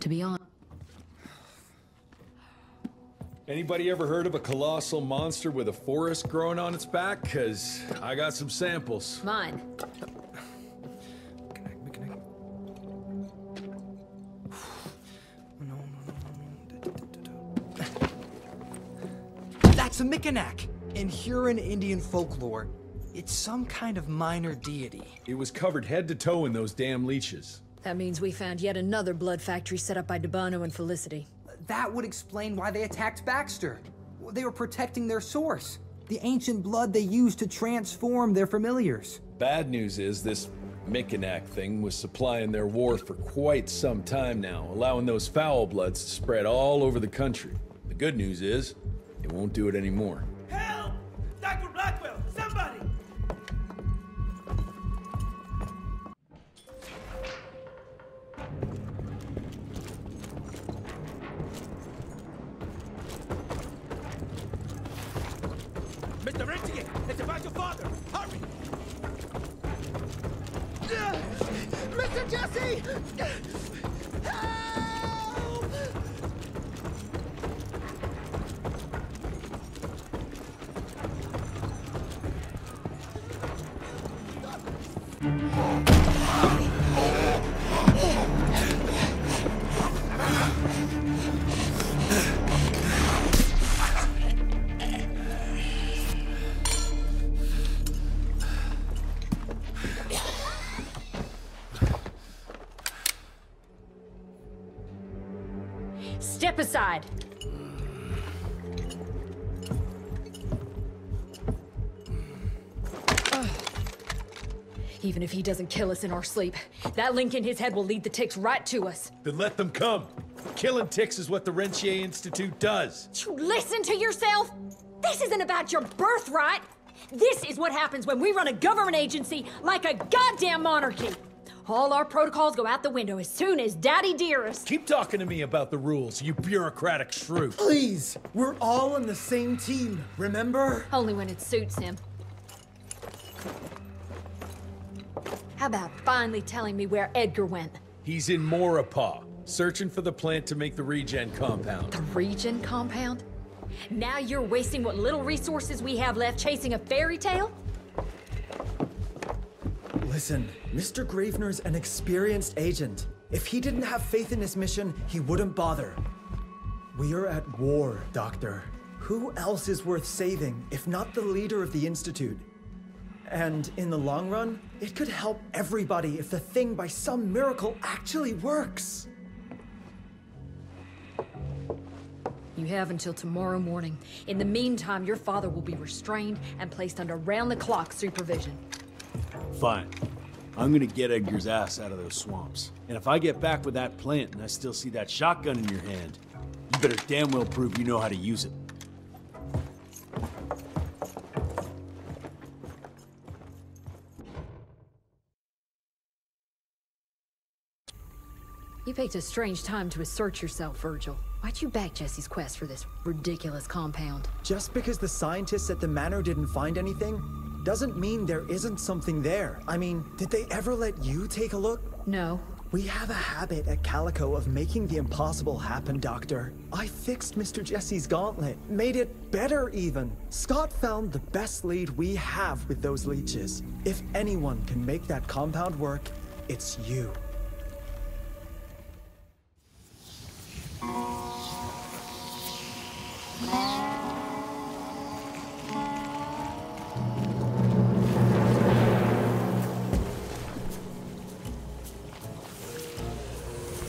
To be honest. Anybody ever heard of a colossal monster with a forest growing on its back? Cause I got some samples. Mine. That's a Mikanac. In Huron Indian folklore, it's some kind of minor deity. It was covered head to toe in those damn leeches. That means we found yet another blood factory set up by Dubano and Felicity. That would explain why they attacked Baxter. They were protecting their source, the ancient blood they used to transform their familiars. Bad news is this Mikanac thing was supplying their war for quite some time now, allowing those foul bloods to spread all over the country. The good news is, it won't do it anymore. Help! Dr. Blackwell, somebody! Mr. Rentier, it's about your father. Hurry! Mr. Jesse! Help! Step aside. Even if he doesn't kill us in our sleep, that link in his head will lead the ticks right to us. Then let them come. Killing ticks is what the Rentier Institute does. You listen to yourself? This isn't about your birthright. This is what happens when we run a government agency like a goddamn monarchy. All our protocols go out the window as soon as Daddy Dearest. Keep talking to me about the rules, you bureaucratic shrew. Please, we're all on the same team, remember? Only when it suits him. How about finally telling me where Edgar went? He's in Moripaw, searching for the plant to make the regen compound. The regen compound? Now you're wasting what little resources we have left chasing a fairy tale? Listen, Mr. Gravener's an experienced agent. If he didn't have faith in his mission, he wouldn't bother. We are at war, Doctor. Who else is worth saving if not the leader of the Institute? And in the long run, it could help everybody if the thing by some miracle actually works. You have until tomorrow morning. In the meantime, your father will be restrained and placed under round-the-clock supervision. Fine. I'm gonna get Edgar's ass out of those swamps. And if I get back with that plant and I still see that shotgun in your hand, you better damn well prove you know how to use it. You picked a strange time to assert yourself, Virgil. Why'd you back Jesse's quest for this ridiculous compound? Just because the scientists at the manor didn't find anything? Doesn't mean there isn't something there. I mean, did they ever let you take a look? No. We have a habit at Calico of making the impossible happen, Doctor. I fixed Mr. Jesse's gauntlet, made it better even. Scott found the best lead we have with those leeches. If anyone can make that compound work, it's you.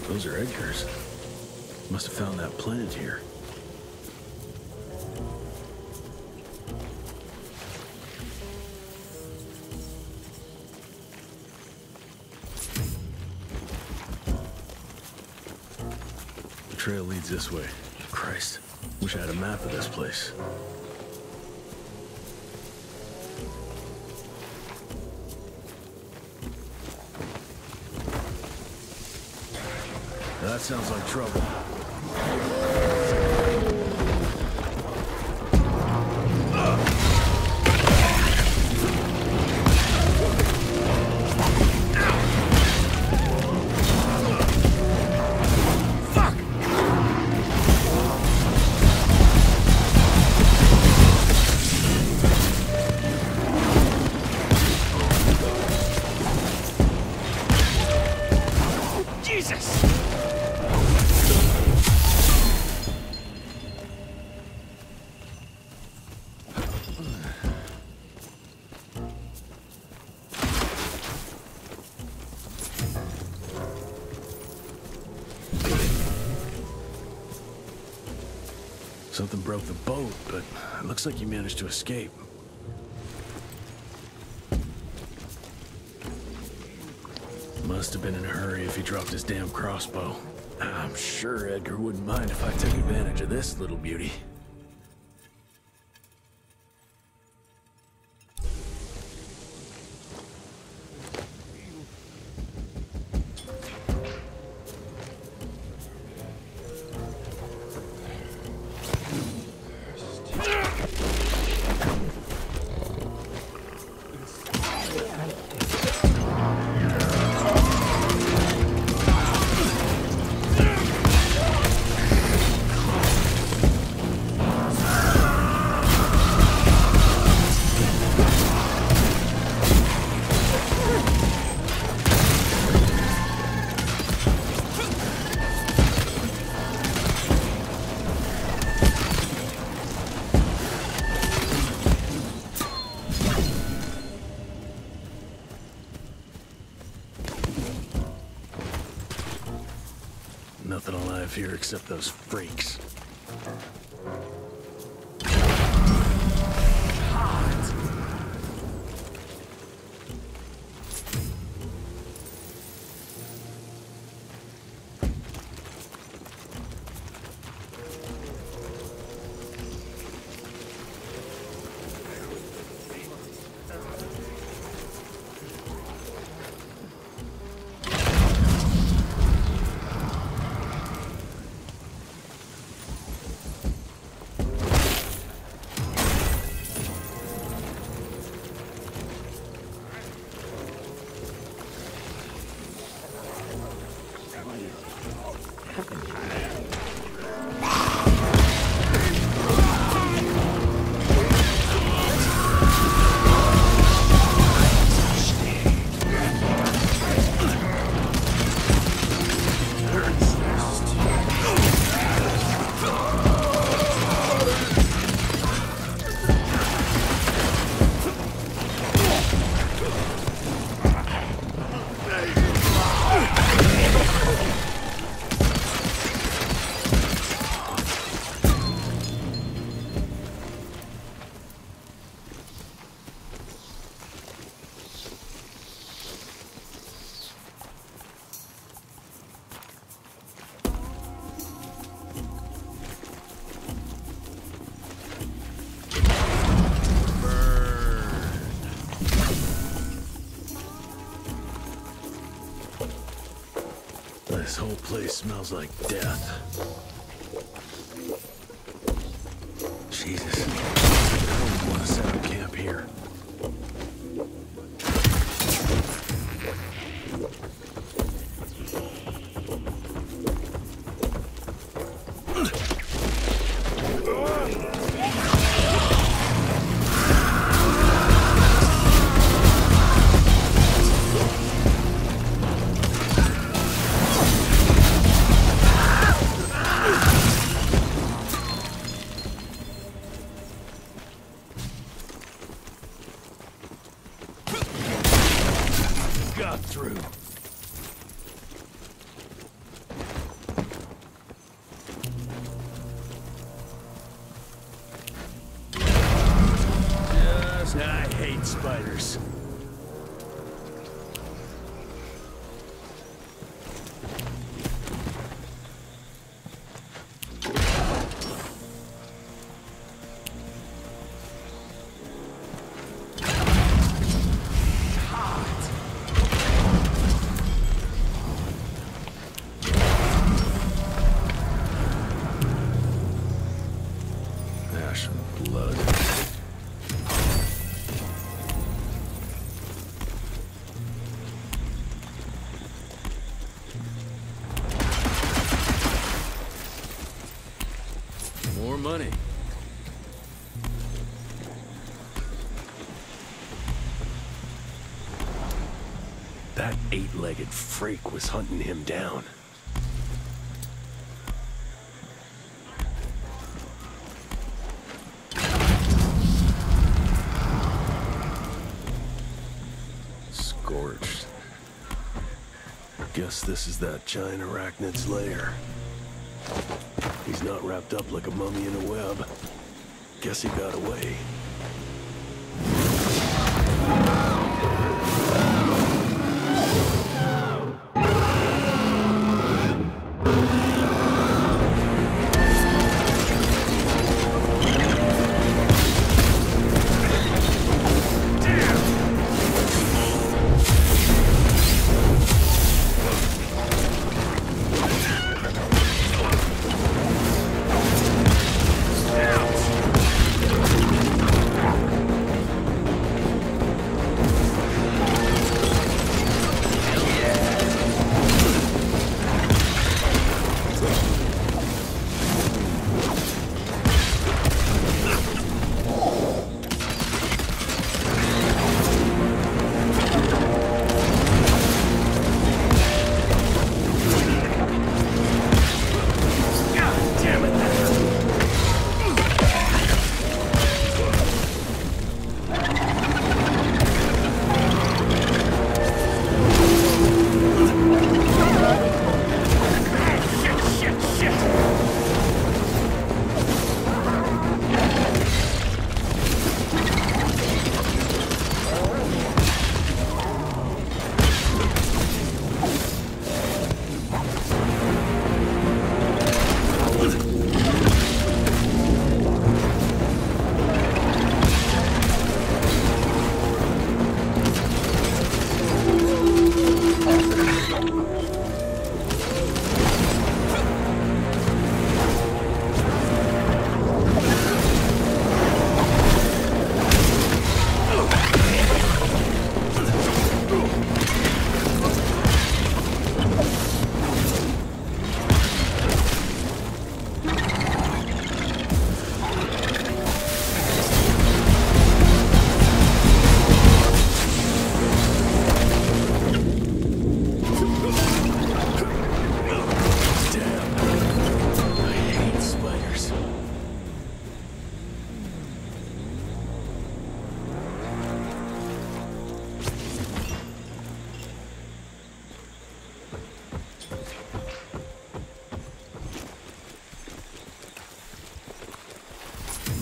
Those are Edgar's. Must have found that plant here. The trail leads this way. Christ, wish I had a map of this place. That sounds like trouble. Something broke the boat, but it looks like you managed to escape. Must have been in a hurry if he dropped his damn crossbow. I'm sure Edgar wouldn't mind if I took advantage of this little beauty. Here except those freaks. This whole place smells like death. Jesus, I don't want to set up camp here. That eight-legged freak was hunting him down. Scorched. Guess this is that giant arachnid's lair. He's not wrapped up like a mummy in a web. Guess he got away.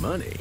Money.